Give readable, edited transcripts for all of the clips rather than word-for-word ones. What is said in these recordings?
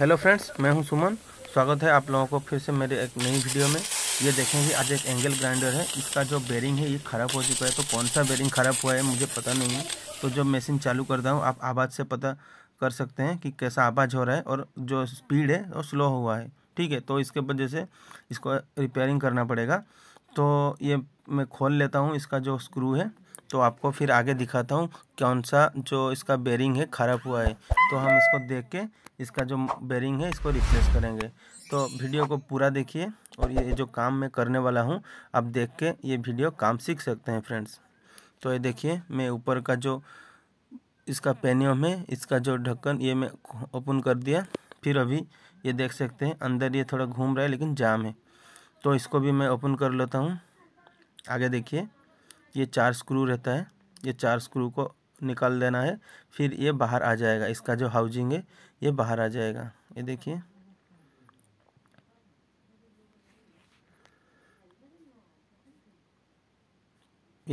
Hello friends, मैं हूं सुमन। स्वागत है आप लोगों को फिर से मेरे एक नई वीडियो में। ये देखें कि आज एक एंगल ग्राइंडर है, इसका जो बेरिंग है ये ख़राब हो चुका है। तो कौन सा बेरिंग ख़राब हुआ है मुझे पता नहीं है। तो जब मशीन चालू करता हूँ आप आवाज़ से पता कर सकते हैं कि कैसा आवाज़ हो रहा है और जो स्पीड है वो स्लो हुआ है, ठीक है। तो इसके वजह से इसको रिपेयरिंग करना पड़ेगा। तो ये मैं खोल लेता हूँ इसका जो स्क्रू है, तो आपको फिर आगे दिखाता हूँ कौन सा जो इसका बेरिंग है ख़राब हुआ है। तो हम इसको देख के इसका जो बेरिंग है इसको रिप्लेस करेंगे। तो वीडियो को पूरा देखिए और ये जो काम मैं करने वाला हूँ आप देख के ये वीडियो काम सीख सकते हैं फ्रेंड्स। तो ये देखिए मैं ऊपर का जो इसका पेनियम है इसका जो ढक्कन ये मैं ओपन कर दिया। फिर अभी ये देख सकते हैं अंदर ये थोड़ा घूम रहा है लेकिन जाम है। तो इसको भी मैं ओपन कर लेता हूँ। आगे देखिए ये 4 स्क्रू रहता है, ये 4 स्क्रू को निकाल देना है, फिर ये बाहर आ जाएगा। इसका जो हाउसिंग है ये बाहर आ जाएगा। ये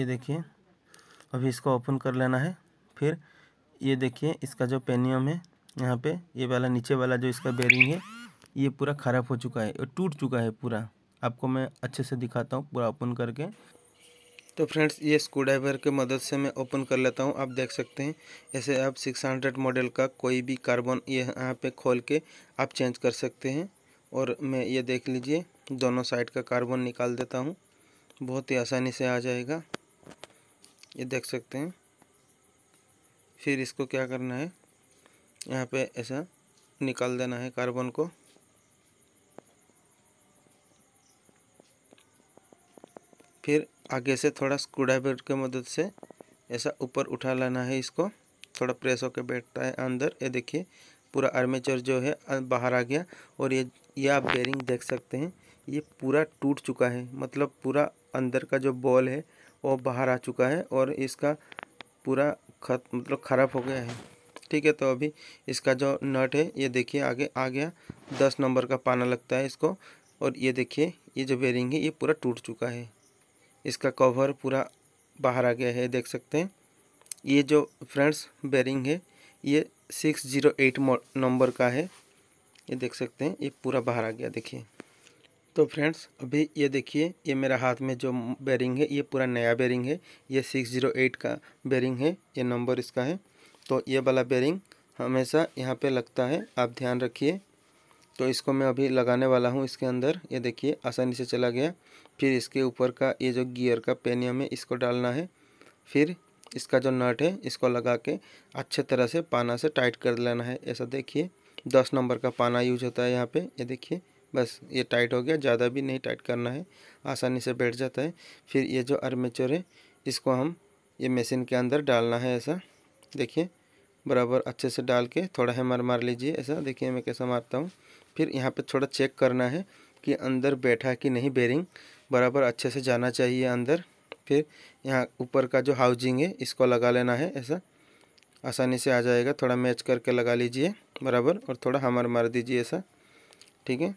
देखिए अभी इसको ओपन कर लेना है। फिर ये देखिए इसका जो पेनियम है यहाँ पे ये वाला नीचे वाला जो इसका बेरिंग है ये पूरा ख़राब हो चुका है और टूट चुका है पूरा। आपको मैं अच्छे से दिखाता हूँ पूरा ओपन करके। तो फ्रेंड्स ये स्क्रू ड्राइवर की मदद से मैं ओपन कर लेता हूँ, आप देख सकते हैं। ऐसे आप 600 मॉडल का कोई भी कार्बन ये यहाँ पे खोल के आप चेंज कर सकते हैं। और मैं ये देख लीजिए दोनों साइड का कार्बन निकाल देता हूँ, बहुत ही आसानी से आ जाएगा, ये देख सकते हैं। फिर इसको क्या करना है, यहाँ पे ऐसा निकाल देना है कार्बन को। फिर आगे से थोड़ा स्क्रू ड्राइवर की मदद से ऐसा ऊपर उठा लाना है इसको, थोड़ा प्रेस होकर बैठता है अंदर। ये देखिए पूरा आर्मेचर जो है बाहर आ गया। और ये आप बेरिंग देख सकते हैं ये पूरा टूट चुका है, मतलब पूरा अंदर का जो बॉल है वो बाहर आ चुका है और इसका पूरा ख़राब हो गया है, ठीक है। तो अभी इसका जो नट है ये देखिए आगे आ गया, 10 नंबर का पाना लगता है इसको। और ये देखिए ये जो बेरिंग है ये पूरा टूट चुका है, इसका कवर पूरा बाहर आ गया है, देख सकते हैं। ये जो फ्रेंड्स बेरिंग है ये 608 नंबर का है, ये देख सकते हैं ये पूरा बाहर आ गया, देखिए। तो फ्रेंड्स अभी ये देखिए ये मेरा हाथ में जो बेरिंग है ये पूरा नया बेरिंग है, ये 608 का बेरिंग है, ये नंबर इसका है। तो ये वाला बेरिंग हमेशा यहाँ पे लगता है, आप ध्यान रखिए। तो इसको मैं अभी लगाने वाला हूँ इसके अंदर, ये देखिए आसानी से चला गया। फिर इसके ऊपर का ये जो गियर का पेनियम है इसको डालना है। फिर इसका जो नट है इसको लगा के अच्छे तरह से पाना से टाइट कर लेना है, ऐसा देखिए 10 नंबर का पाना यूज होता है यहाँ पे, ये देखिए बस ये टाइट हो गया, ज़्यादा भी नहीं टाइट करना है, आसानी से बैठ जाता है। फिर ये जो आर्मेचर है इसको हम ये मशीन के अंदर डालना है, ऐसा देखिए बराबर अच्छे से डाल के थोड़ा हैमर मार लीजिए, ऐसा देखिए मैं कैसा मारता हूँ। फिर यहाँ पे थोड़ा चेक करना है कि अंदर बैठा कि नहीं, बेरिंग बराबर अच्छे से जाना चाहिए अंदर। फिर यहाँ ऊपर का जो हाउसिंग है इसको लगा लेना है, ऐसा आसानी से आ जाएगा, थोड़ा मैच करके लगा लीजिए बराबर और थोड़ा हैमर मार दीजिए, ऐसा ठीक है।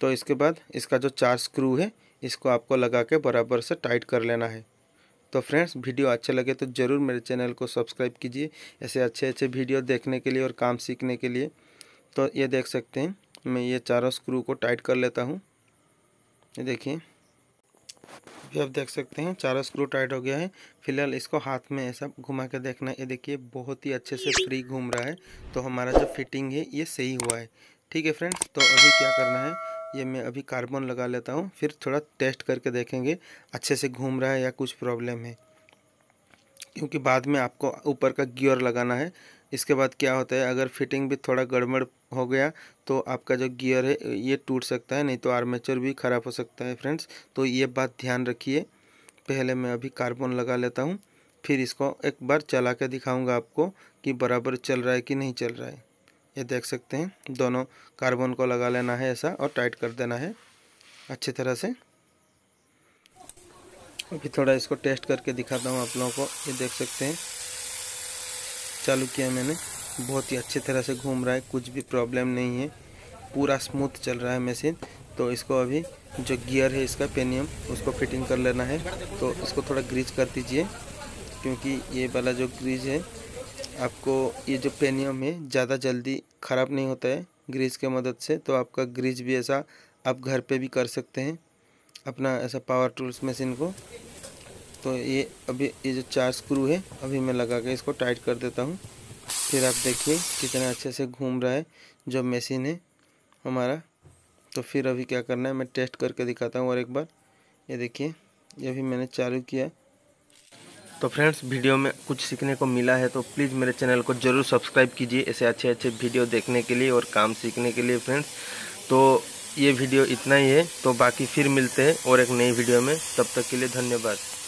तो इसके बाद इसका जो 4 स्क्रू है इसको आपको लगा के बराबर से टाइट कर लेना है। तो फ्रेंड्स वीडियो अच्छे लगे तो ज़रूर मेरे चैनल को सब्सक्राइब कीजिए ऐसे अच्छे अच्छे वीडियो देखने के लिए और काम सीखने के लिए। तो ये देख सकते हैं मैं ये चारों स्क्रू को टाइट कर लेता हूँ, ये देखिए ये आप देख सकते हैं चारों स्क्रू टाइट हो गया है। फिलहाल इसको हाथ में ऐसा घुमा के देखना है, ये देखिए बहुत ही अच्छे से फ्री घूम रहा है। तो हमारा जो फिटिंग है ये सही हुआ है, ठीक है फ्रेंड्स। तो अभी क्या करना है, ये मैं अभी कार्बन लगा लेता हूँ, फिर थोड़ा टेस्ट करके देखेंगे अच्छे से घूम रहा है या कुछ प्रॉब्लम है, क्योंकि बाद में आपको ऊपर का गियर लगाना है। इसके बाद क्या होता है, अगर फिटिंग भी थोड़ा गड़बड़ हो गया तो आपका जो गियर है ये टूट सकता है, नहीं तो आर्मेचर भी ख़राब हो सकता है फ्रेंड्स। तो ये बात ध्यान रखिए। पहले मैं अभी कार्बन लगा लेता हूँ, फिर इसको एक बार चला के दिखाऊँगा आपको कि बराबर चल रहा है कि नहीं चल रहा है, ये देख सकते हैं। दोनों कार्बन को लगा लेना है ऐसा और टाइट कर देना है अच्छी तरह से। अभी थोड़ा इसको टेस्ट करके दिखाता हूँ आप लोगों को, ये देख सकते हैं चालू किया मैंने, बहुत ही अच्छी तरह से घूम रहा है, कुछ भी प्रॉब्लम नहीं है, पूरा स्मूथ चल रहा है मशीन। तो इसको अभी जो गियर है इसका पेनियम उसको फिटिंग कर लेना है। तो इसको थोड़ा ग्रीज कर दीजिए, क्योंकि ये वाला जो ग्रीज है आपको ये जो पेनियम है ज़्यादा जल्दी ख़राब नहीं होता है, ग्रीस के मदद से। तो आपका ग्रीस भी ऐसा आप घर पे भी कर सकते हैं अपना ऐसा पावर टूल्स मशीन को। तो ये अभी ये जो चार स्क्रू है अभी मैं लगा के इसको टाइट कर देता हूँ। फिर आप देखिए कितना अच्छे से घूम रहा है जो मशीन है हमारा। तो फिर अभी क्या करना है मैं टेस्ट करके दिखाता हूँ और एक बार। ये देखिए ये भी मैंने चालू किया। तो फ्रेंड्स वीडियो में कुछ सीखने को मिला है तो प्लीज़ मेरे चैनल को ज़रूर सब्सक्राइब कीजिए ऐसे अच्छे अच्छे वीडियो देखने के लिए और काम सीखने के लिए फ्रेंड्स। तो ये वीडियो इतना ही है, तो बाकी फिर मिलते हैं और एक नई वीडियो में। तब तक के लिए धन्यवाद।